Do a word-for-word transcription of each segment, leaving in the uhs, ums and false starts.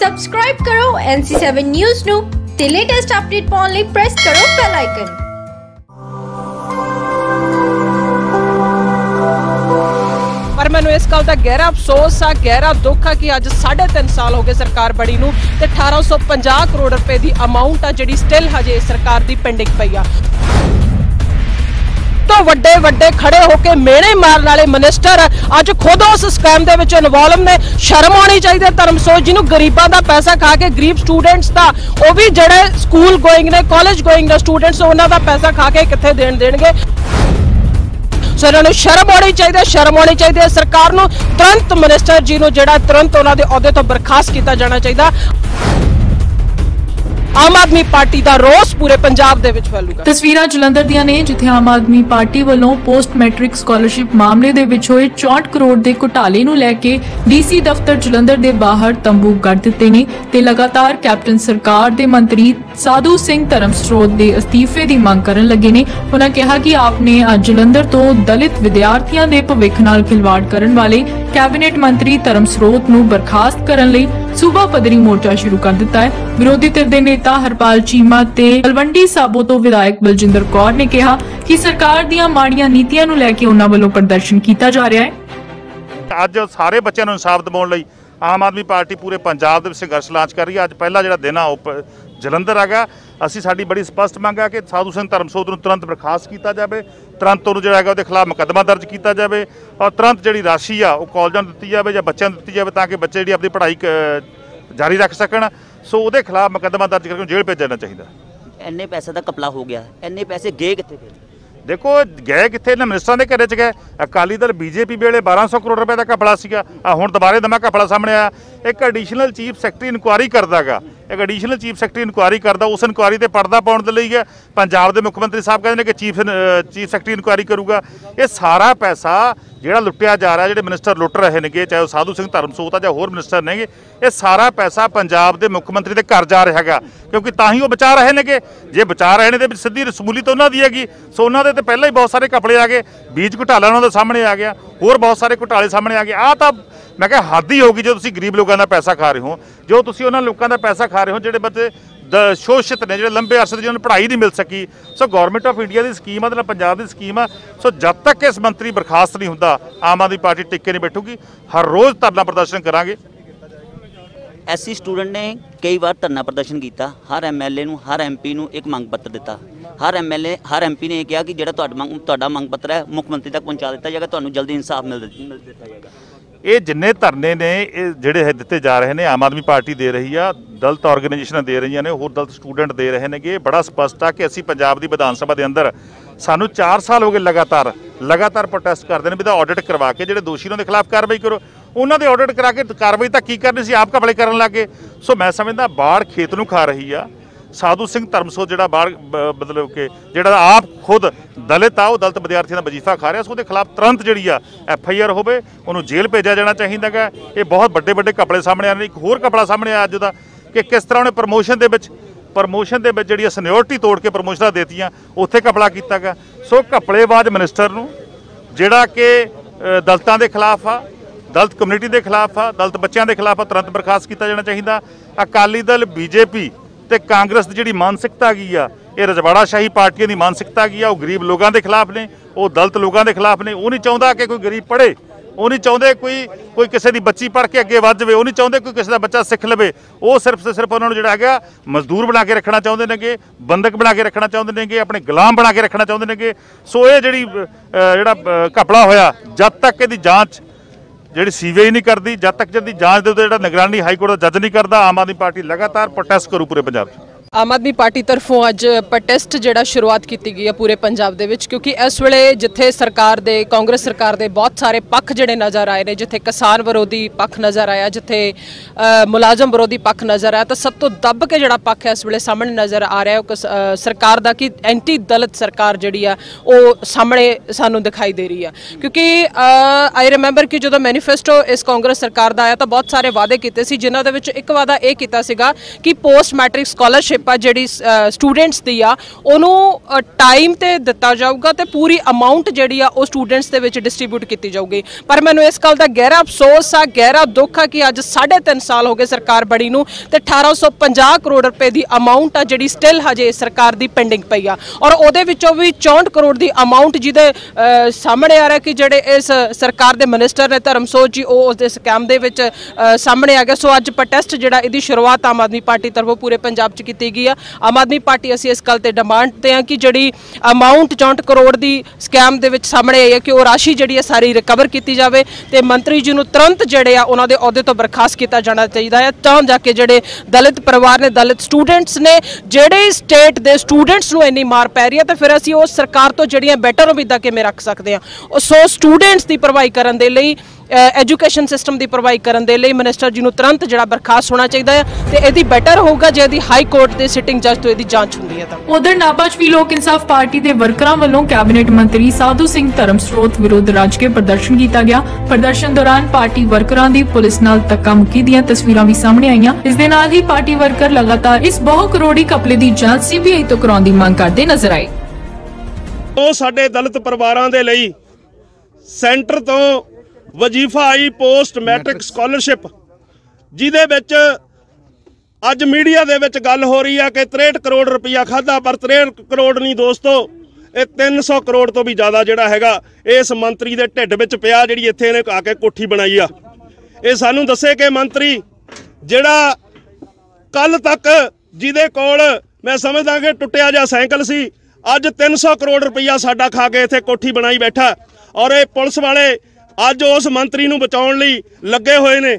Subscribe करो N C seven news नु ते लेटेस्ट अपडेट पाउन लई प्रेस करो बेल आइकन। पर मैं इस गल का गहरा अफसोस आ गहरा दुख आ कि अज साढ़े तीन साल हो गए सरकार बड़ी नूं ते अठारह सौ पंजाह करोड़ रुपए की अमाउंट आ जिहड़ी स्टिल हजे सरकार दी पेंडिंग पई आ। तो वड्डे वड्डे खड़े होके मेणे मारन वाले मिनिस्टर अज खुद उस स्कैम दे विच इनवॉल्व ने। शर्म आनी चाहिए धर्मसोत जी नूं, गरीबां दा पैसा खा के गरीब स्टूडेंट्स दा, वो भी जिहड़े स्कूल गोइंग ने कॉलेज गोइंग स्टूडेंट्स उन्हां दा पैसा खा के कित्थे देण देणगे। सो इन्होंने शर्म आनी चाहिए, शर्म आनी चाहिए सरकार नूं। तुरंत मिनिस्टर जी नूं जिहड़ा तुरंत उन्होंने अहदे तो बर्खास्त किया जाना चाहिए। आम आदमी पार्टी का रोस पूरे पंजाब दे विच फैलूगा। तस्वीरां जलंधर दियां ने जिथे आम आदमी पार्टी वालों पोस्ट मैट्रिक स्कॉलरशिप मामले दे विच होए चौंठ करोड़ दे घोटाले नूं लै के डीसी दफ्तर जलंधर दे बाहर तंबू गड़ दित्ते ने ते लगातार कैप्टन सरकार दे मंत्री साधु सिंह धर्मसोत दे अस्तीफे दी मंग करन लगे ने। उन्हां कहा कि आपने अज जलंधर तो दलित विद्यार्थियों के भविख नाल खिलवाड़ करन वाले कैबिनेट मंत्री धर्मसोत नूं बर्खास्त करन लई सूबा पदरी मोर्चा शुरू कर दिता है। विरोधी धिर दे नेता हरपाल चीमा ते तलवंडी साबो तो विधायक बलजिंदर कौर ने कहा कि सरकार दियां माड़ियां नीतियां नूं लैके उन्हां वल्लों प्रदर्शन कीता जा रहा है। अज सारे बच्चों नूं इंसाफ दिवाउण लई आम आदमी पार्टी पूरे पंजाब दे विच संघर्ष लांच कर रही है। अज पहला जिहड़ा दिन आ जलंधर आगा। असीं साडी बड़ी स्पष्ट मंग आ कि साधु सिंह धर्मसोत नूं तुरंत बर्खास्त किया जाए, तुरंत उन्होंने जो है वो खिलाफ मुकदमा दर्ज किया जाए और तुरंत जी राशि आ कॉलेजों दी जाए या बच्चों दी जाए ताकि बच्चे जी अपनी पढ़ाई जारी रख सकन। सो उसके खिलाफ मुकदमा दर्ज करके जेल भेजना चाहिए। इन्ने पैसे का घपला हो गया, इन्ने पैसे गए कित्थे? देखो गए कित्थे? इन्हां मिनिस्टरां दे घरे च गए। अकाली दल बीजेपी वेले बारह सौ करोड़ रुपए का घपला सीगा, हुण दोबारे नवां घपला सामने आया। एक एडिशनल चीफ सैकटरी इनकुआरी करदा गा, एक एडिशनल चीफ सैकटरी इनकुआरी करदा, उस इनकुआरी ते पर्दा पाउण दे लई पंजाब दे मुख्यमंत्री साहब कहंदे ने कि चीफ चीफ सैकटरी इनकुआरी करूगा। ये सारा पैसा जिहड़ा लुटिया जा रहा है, जिहड़े मिनिस्टर लुट रहे हैं, चाहे साधु सिंह धर्मसोत आ जां होर मिनिस्टर ने, ये सारा पैसा पंजाब दे मुख्यमंत्री दे घर जा रहा है क्योंकि ताही वो बचा रहे हैं कि जे बचा रहे हैं तो सीधी शमूलीत तो उन्होंने हैगी। सो उन्होंने तो पहले ही बहुत सारे घपले आ गए, बीज घोटाला उन्होंने सामने आ गया, होर बहुत सारे घोटाले सामने आ गए। आ तो मैं क्या हद ही होगी जो तुसीं गरीब लोगों का पैसा खा रहे हो, जो तुसीं उन्हां लोगों का पैसा खा रहे हो जिहड़े बच्चे द शोषित ने, जो लंबे अरसे से जिन्होंने पढ़ाई नहीं मिल सकी। सो गवर्नमेंट ऑफ इंडिया की स्कीम मतलब पंजाब की स्कीम है। सो जब तक इस मंत्री बर्खास्त नहीं होता आम आदमी पार्टी टिके नहीं बैठूगी। हर रोज़ धरना प्रदर्शन करांगे। एस सी स्टूडेंट ने कई बार धरना प्रदर्शन किया, हर एम एल ए नूं हर एम पी नूं एक मंग पत्र दिता, हर एम एल ए हर एम पी ने यह कहा कि जो तुहाडा मंग पत्र है मुख्यमंत्री तक पहुँचा दिता जाएगा, तुहानूं जल्दी इंसाफ मिल दिता जाएगा। ये जिन्ने धरने ने जिहड़े है दिते जा रहे हैं आम आदमी पार्टी दे रही है, दलित ऑर्गेनाइजेशन दे रही ने, होर दलित स्टूडेंट दे रहे हैं। कि बड़ा स्पष्ट आ कि असी पंजाब दी विधान सभा दे अंदर सानू चार साल हो गए लगातार लगातार प्रोटेस्ट करते हैं भी ऑडिट करवा के जिहड़े दोषी उन्होंने खिलाफ कार्रवाई करो। उन्होंने ऑडिट करा के कार्रवाई तो की करनी सी, आप घपले करन लग गए। सो मैं समझदा बाढ़ खेत नूं खा रही आ। साधु सिंह धर्मसोत जिहड़ा बाढ़ मतलब कि जिहड़ा आप खुद दलित आ, दलित विद्यार्थियों का वजीफा खा रहा, उसके खिलाफ तुरंत जी एफ आई आर हो, जेल भेजा जाना चाहिए है। ये बहुत बड़े बड़े घपले सामने आने। एक होर घपला सामने आया अज का कि किस तरह उन्हें प्रमोशन के प्रमोशन के जी सीनियोरिटी तोड़ के प्रमोशन देती उत्थे घपला किया गया। सो घपलेबाज मिनिस्टर नूं जिहड़ा कि दलितों के खिलाफ आ, दलित कम्यूनिटी के खिलाफ आ, दलित बच्चों के खिलाफ आ, तुरंत बर्खास्त किया जाना चाहिए। अकाली दल बीजेपी ते कांग्रेस की जी मानसिकता गई आ, ये रजवाड़ाशाही पार्टियों की मानसिकता गई आ। वो गरीब लोगों के खिलाफ ने, वो दलित लोगों के खिलाफ ने। वो नहीं चाहता कि कोई गरीब पढ़े, वो नहीं चाहते कोई कोई किसी की बच्ची पढ़ के अगे वध जाए, वो नहीं चाहते कोई किसी का बच्चा सीख लवे। वो सिर्फ से सिर्फ उन्होंने जोड़ा है मजदूर बना के रखना चाहते हैं कि बंधक बना के रखना चाहते हैं कि अपने गुलाम बना के रखना चाहते हैं कि। सो ये जी जो घपला होया जब तक इसकी जाँच जी सीबीआई नहीं करती, जब तक जब जांच दे जो निगरानी हाईकोर्ट का जज नहीं करता, आम आदमी पार्टी लगातार प्रोटेस्ट करू पूरे पंजाब। आम आदमी पार्टी तरफों अज प्रोटेस्ट जिहड़ा शुरुआत की गई है पूरे पंजाब दे विच, क्योंकि इस वेले जिथे सरकार दे कांग्रेस सरकार दे बहुत सारे पक्ष जिहड़े नज़र आए ने, जिथे किसान विरोधी पक्ष नज़र आया, जिथे मुलाजम विरोधी पक्ष नज़र आया, तो सब तो दब के जिहड़ा पक्ष है इस वेले सामने नज़र आ रहा है वो सरकार दा कि एंटी दलित सरकार जिहड़ी आ वो सामने सानू दिखाई दे रही है। क्योंकि आई रिमेंबर कि जो मैनीफेस्टो इस कांग्रेस सरकार का आया तो बहुत सारे वादे किए सी, जिन्हां दे विच इक वादा यह किया कि पोस्ट मैट्रिक स्कॉलरशिप पेपर जी स्टूडेंट्स की आ उन्होंने टाइम तो दिता जाऊगा तो पूरी अमाउंट जी स्टूडेंट्स के डिस्ट्रीब्यूट की जाऊगी। पर मैं इस गल का गहरा अफसोस आ गहरा दुख आ कि अज साढ़े तीन साल हो गए सरकार बड़ी नूं ते अठारह सौ पंजाह करोड़ रुपए की अमाउंट आ जी स्टिल हजे सरकार की पेंडिंग पई आ और उहदे विचों भी चौंठ करोड़ की अमाउंट जिहदे सामने आ रहा कि जिहड़े इस सरकार के मिनिस्टर ने धर्मसोत जी वो उस स्कैम दे विच सामने आ गया। सो अज प्रोटेस्ट जिहड़ा इहदी शुरुआत आम आदमी पार्टी तरफों पूरे पंजाब च कीती गई आ। आम आदमी पार्टी असीं इस गल ते डिमांड ते आ कि जिहड़ी अमाउंट चौंठ करोड़ की स्कैम दे विच सामने आई है कि वो राशि जिहड़ी है सारी रिकवर की जाए तो मंत्री जी नूं तुरंत जिहड़े आ उहनां दे अहुदे तों बर्खास्त किया जाना चाहिए है तां जाके जिहड़े दलित परिवार ने दलित स्टूडेंट्स ने जिहड़े स्टेट के स्टूडेंट्स नूं इन्नी मार पै रही है तो फिर असीं उस सरकार तो जिहड़ियां बैटर उम्मीदां किवें रख सकते हैं। सो स्टूडेंट्स की भरपाई करन दे लई एजुकेशन सिस्टम की भरपाई करन दे लई मिनिस्टर जी नूं तुरंत जिहड़ा बर्खास्त होना चाहिए है तो इहदी बैटर होगा जे इहदी हाई कोर्ट के सिटिंग जज तो इहदी जांच हुंदी है। तां उधर नाभा च वी लोक इंसाफ पार्टी के वर्करां वल्लों कैबिनेट मंत्री साधु सिंह धर्मसोत विरुद्ध रज के प्रदर्शन किया गया। प्रदर्शन दौरान पार्टी वर्करां दी पुलिस नाल धक्का मुक्की दीयां तस्वीरां भी सामने आईयां। इस दे नाल ही पार्टी वर्कर लगातार इस बहु करोड़ी घपले की जांच सीबीआई तो कराउण दी मंग करदे नजर आए। ਉਹ ਸਾਡੇ ਦਲਿਤ ਪਰਿਵਾਰਾਂ ਦੇ ਲਈ ਸੈਂਟਰ ਤੋਂ ਵਜੀਫਾ ਆਈ ਪੋਸਟ ਮੈਟ੍ਰਿਕ ਸਕਾਲਰਸ਼ਿਪ ਜਿਹਦੇ ਵਿੱਚ ਅੱਜ ਮੀਡੀਆ ਦੇ ਵਿੱਚ ਗੱਲ ਹੋ ਰਹੀ ਆ ਕਿ ਤਰੇਹਠ ਕਰੋੜ ਰੁਪਇਆ ਖਾਧਾ ਪਰ ਤਰੇਹਠ ਕਰੋੜ ਨਹੀਂ ਦੋਸਤੋ ਇਹ ਤਿੰਨ ਸੌ ਕਰੋੜ ਤੋਂ ਵੀ ਜ਼ਿਆਦਾ ਜਿਹੜਾ ਹੈਗਾ ਇਸ ਮੰਤਰੀ ਦੇ ਢਿੱਡ ਵਿੱਚ ਪਿਆ ਜਿਹੜੀ ਇੱਥੇ ਇਹਨੇ ਆ ਕੇ ਕੋਠੀ ਬਣਾਈ ਆ। ਇਹ ਸਾਨੂੰ ਦੱਸੇ ਕਿ ਮੰਤਰੀ ਜਿਹੜਾ ਕੱਲ ਤੱਕ ਜਿਹਦੇ ਕੋਲ ਮੈਂ ਸਮਝਦਾ ਕਿ ਟੁੱਟਿਆ ਜਿਹਾ ਸਾਈਕਲ ਸੀ ਅੱਜ ਤਿੰਨ ਸੌ ਕਰੋੜ ਰੁਪਇਆ ਸਾਡਾ ਖਾ ਕੇ ਇੱਥੇ ਕੋਠੀ ਬਣਾਈ ਬੈਠਾ ਔਰ ਇਹ ਪੁਲਿਸ ਵਾਲੇ ਅੱਜ ਉਸ ਮੰਤਰੀ ਨੂੰ ਬਚਾਉਣ ਲਈ ਲੱਗੇ ਹੋਏ ਨੇ।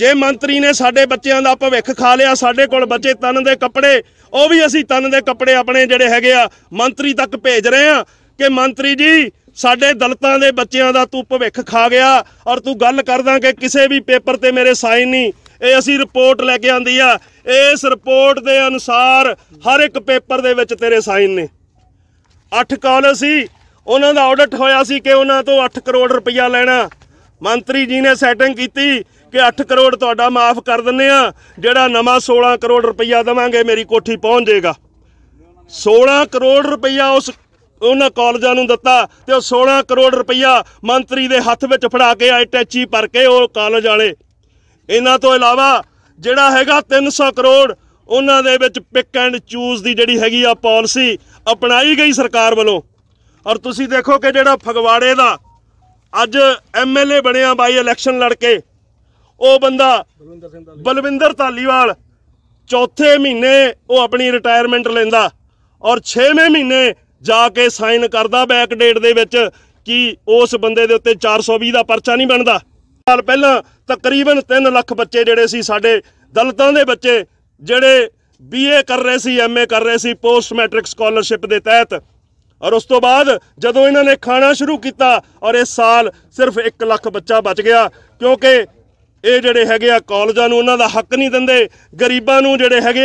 ਜੇ ਮੰਤਰੀ ਨੇ ਸਾਡੇ ਬੱਚਿਆਂ ਦਾ ਭਵਿੱਖ ਖਾ ਲਿਆ ਸਾਡੇ ਕੋਲ ਬਚੇ ਤਨ ਦੇ ਕੱਪੜੇ ਉਹ ਵੀ ਅਸੀਂ ਤਨ ਦੇ ਕੱਪੜੇ ਆਪਣੇ ਜਿਹੜੇ ਹੈਗੇ ਆ ਮੰਤਰੀ ਤੱਕ ਭੇਜ ਰਹੇ ਆ ਕਿ ਮੰਤਰੀ ਜੀ ਸਾਡੇ ਦਲਿਤਾਂ ਦੇ ਬੱਚਿਆਂ ਦਾ ਤੂੰ ਭਵਿੱਖ ਖਾ ਗਿਆ ਔਰ ਤੂੰ ਗੱਲ ਕਰਦਾ ਕਿ ਕਿਸੇ ਵੀ ਪੇਪਰ ਤੇ ਮੇਰੇ ਸਾਈਨ ਨਹੀਂ। ਇਹ ਅਸੀਂ ਰਿਪੋਰਟ ਲੈ ਕੇ ਆਂਦੀ ਆ ਇਸ ਰਿਪੋਰਟ ਦੇ ਅਨੁਸਾਰ ਹਰ ਇੱਕ ਪੇਪਰ ਦੇ ਵਿੱਚ ਤੇਰੇ ਸਾਈਨ ਨੇ। ਅੱਠ ਕਾਲਜ ਸੀ ਉਹਨਾਂ ਦਾ ਆਡਿਟ ਹੋਇਆ ਸੀ ਕਿ ਉਹਨਾਂ ਤੋਂ ਅੱਠ ਕਰੋੜ ਰੁਪਇਆ ਲੈਣਾ ਮੰਤਰੀ ਜੀ ਨੇ ਸੈਟਿੰਗ ਕੀਤੀ ਕਿ ਅੱਠ ਕਰੋੜ ਤੁਹਾਡਾ ਮਾਫ ਕਰ ਦਿੰਨੇ ਆ ਜਿਹੜਾ ਨਵਾਂ ਸੋਲ੍ਹਾਂ ਕਰੋੜ ਰੁਪਇਆ ਦਵਾਂਗੇ ਮੇਰੀ ਕੋਠੀ ਪਹੁੰਚ ਜਾਏਗਾ। ਸੋਲ੍ਹਾਂ ਕਰੋੜ ਰੁਪਇਆ ਉਸ ਉਹਨਾਂ ਕਾਲਜਾਂ ਨੂੰ ਦਿੱਤਾ ਤੇ ਉਹ ਸੋਲ੍ਹਾਂ ਕਰੋੜ ਰੁਪਇਆ ਮੰਤਰੀ ਦੇ ਹੱਥ ਵਿੱਚ ਫੜਾ ਕੇ ਆਏ ਟੈਚੀ ਭਰ ਕੇ ਉਹ ਕਾਲਜ ਵਾਲੇ। ਇਹਨਾਂ ਤੋਂ ਇਲਾਵਾ ਜਿਹੜਾ ਹੈਗਾ ਤਿੰਨ ਸੌ ਕਰੋੜ ਉਹਨਾਂ ਦੇ ਵਿੱਚ ਪਿਕ ਐਂਡ ਚੂਜ਼ ਦੀ ਜਿਹੜੀ ਹੈਗੀ ਆ ਪਾਲਿਸੀ अपनाई गई सरकार वालों और तुसी देखो कि जो फगवाड़े का अज एम एल ए बने बाई इलैक्शन लड़के वो बंदा बलविंदर धालीवाल चौथे महीने वो अपनी रिटायरमेंट लेंदा और छेवें महीने जाके साइन करता बैक डेट दे विच कि उस बंदे दे उत्ते चार सौ भी दा परचा नहीं बनता। साल पहला तकरीबन तीन लख बच्चे जिहड़े सी साडे दलितां दे बच्चे जिहड़े बीए कर रहे सी एमए कर रहे सी पोस्ट मैट्रिक स्कॉलरशिप के तहत और उस तो बाद जदों इन्होंने खाना शुरू किया और इस साल सिर्फ एक लख बच्चा बच गया क्योंकि ये जोड़े है कॉलेजों नूं उन्हां दा हक नहीं दिंदे गरीबां नूं जोड़े है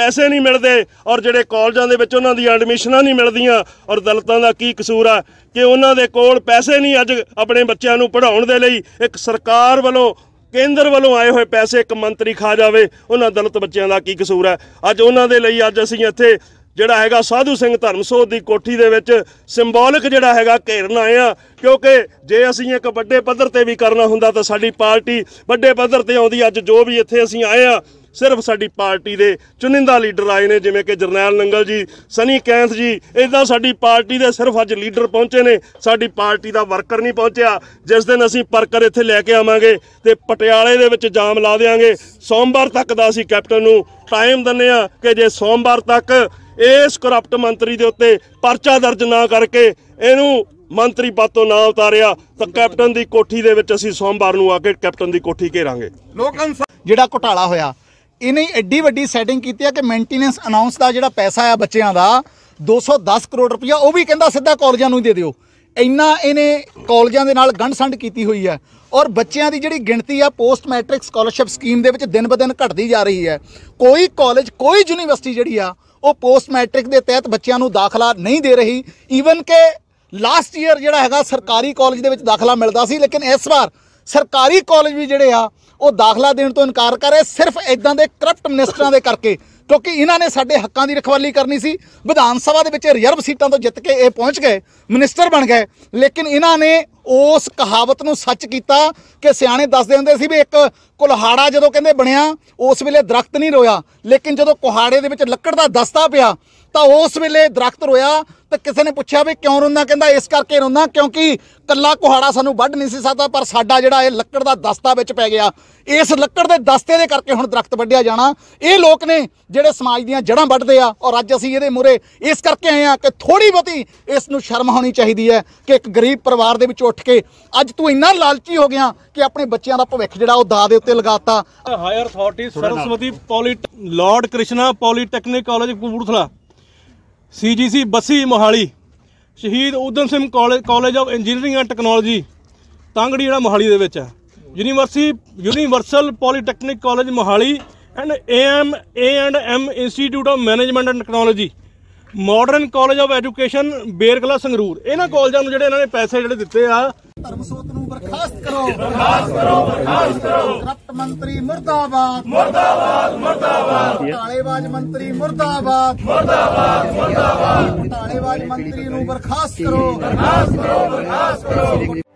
पैसे नहीं मिलते और जोड़े कॉलेजों दे विच उन्हां दी एडमिशनां नहीं मिलदियां और दलितां दा की कसूर आ कि उन्हां दे कोल पैसे नहीं अज अपने बच्चों नूं पढ़ाउण दे लई एक सरकार वालों केंद्र वालों आए हुए पैसे एक मंत्री खा जाए उन्होंने दलित बच्चों का की कसूर है। अज उन्होंने लिए अज असी इत्थे जिहड़ा हैगा साधु सिंह धर्मसोत की कोठी दे विच सिंबोलिक जिहड़ा हैगा घेरन आए हैं क्योंकि जे असी एक वड्डे पद्धर ते भी करना हुंदा तां साडी पार्टी वड्डे पद्धर ते आउंदी। अज जो भी इत्थे असी आए हैं सिर्फ साडी पार्टी दे चुनिंदा लीडर आए ने जिवें कि जरनैल नंगल जी सनी कैंथ जी इदां साडी पार्टी दे सिर्फ अज लीडर पहुंचे ने साडी पार्टी दा वर्कर नहीं पहुंचया। जिस दिन असी परकर इत्थे लैके आवांगे ते पटियाले दे विच जाम ला देवांगे। सोमवार तक दा असी कैप्टन नूं टाइम दिंने आ कि जे सोमवार तक इस करप्ट मंत्री के उत्ते परचा दर्ज ना करके इनू मंत्री पद तो ना उतारिया तो कैप्टन की कोठी दे विच असीं सोमवार नूं आके कैप्टन की कोठी घेरांगे। जिहड़ा घोटाला होया इन्हें एड्डी वड्डी सैटिंग कीती है कि मेनटेनेंस अनाउंस का जिहड़ा पैसा आ बच्चों का दो सौ दस करोड़ रुपया वो भी कहता सीधा कॉलेजों नूं दे दिओ। इन्ना इन्हें कॉलेजों के नाल गंढ-संढ की हुई है और बच्चों की जिहड़ी गिणती आ पोस्ट मैट्रिक स्कॉलरशिप स्कीम के दिन ब दिन घटती जा रही है। कोई कॉलेज कोई यूनीवर्सिटी जिहड़ी आ वो पोस्ट मैट्रिक के तहत बच्चों को दाखला नहीं दे रही। ईवन के लास्ट ईयर जोड़ा है सरकारी कॉलेज के दाखला मिलता सी लेकिन इस बार सरकारी कॉलेज भी जोड़े आ वो दाखला देने तो इनकार कर रहे सिर्फ इदा के करप्ट मिनिस्टर के करके क्योंकि इन्होंने साडे हक्कां दी रखवाली करनी सी। विधान सभा दे विच रिजर्व सीटां तो जित के ये पहुँच गए, मिनिस्टर बन गए, लेकिन इन्होंने उस कहावत नूं सच कीता कि सियाणे दसदे हुंदे सी भी एक कुल्हाड़ा जदों कहंदे बणिया उस वेले दरख्त नहीं रोया, लेकिन जदों कुहाड़े दे विच लक्कड़ दा दस्ता पिया तो उस वेले दरख्त रोया। तो किसी ने पूछा भी क्यों रोंदा, कहंदा इस करके रोंदा क्योंकि कल्ला कुहाड़ा सानूं वढ नहीं सी सकदा, पर साडा जिहड़ा इह लक्कड़ दा दस्ता विच पै गया, इस लक्कड़ दे दस्ते दे करके हुण दरख्त वढिया जाना। इह लोक ने जिहड़े समाज ਦੀਆਂ जड़ां ਵੱਢਦੇ ਆ, और अज ਅਸੀਂ ਇਹਦੇ ਮੂਹਰੇ ਇਸ ਕਰਕੇ ਆਏ ਆ कि थोड़ी ਬਹੁਤੀ ਇਸ ਨੂੰ ਸ਼ਰਮ ਹੋਣੀ ਚਾਹੀਦੀ ਹੈ कि एक गरीब परिवार ਦੇ ਵਿੱਚੋं ਉੱਠ के ਅੱਜ ਤੂੰ ਇੰਨਾ ਲਾਲਚੀ ਹੋ ਗਿਆ कि अपने ਬੱਚਿਆਂ ਦਾ ਭਵਿੱਖ ਜਿਹੜਾ ਉਹ ਦਾਅ ਦੇ ਉੱਤੇ ਲਗਾਤਾ। Higher authority Saraswati polytechnic Lord Krishna polytechnic college Kapurthala, C G C Bassi Mohali, Shaheed Udham Singh college college of engineering and technology तंगड़ी जोड़ा मोहाली के university universal polytechnic college Mohali and A M A and M institute of management and technology, modern college of education बेरकला Sangrur. इन्होंने कॉलेजों में जोड़े ने पैसे जोड़े दिते आ। धर्मसोत नूं बर्खास्त करो, बर्खास्त करो, बर्खास्त करो। रक्त मंत्री मुर्दाबाद, मुर्दाबाद, मुर्दाबाद। घोटालेबाज मंत्री मुर्दाबाद, मुर्दाबाद, मुर्दाबाद। घोटालेबाज मंत्री नूं बर्खास्त करो, बर्खास्त करो, बर्खास्त करो।